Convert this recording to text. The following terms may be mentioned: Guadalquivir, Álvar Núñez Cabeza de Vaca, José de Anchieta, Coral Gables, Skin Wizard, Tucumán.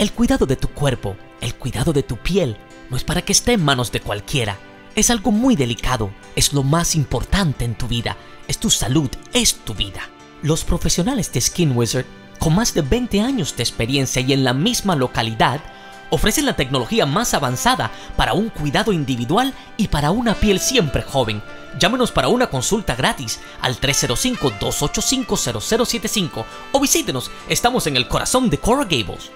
El cuidado de tu cuerpo, el cuidado de tu piel, no es para que esté en manos de cualquiera. Es algo muy delicado, es lo más importante en tu vida, es tu salud, es tu vida. Los profesionales de Skin Wizard, con más de 20 años de experiencia y en la misma localidad, ofrecen la tecnología más avanzada para un cuidado individual y para una piel siempre joven. Llámenos para una consulta gratis al 305-285-0075 o visítenos, estamos en el corazón de Coral Gables.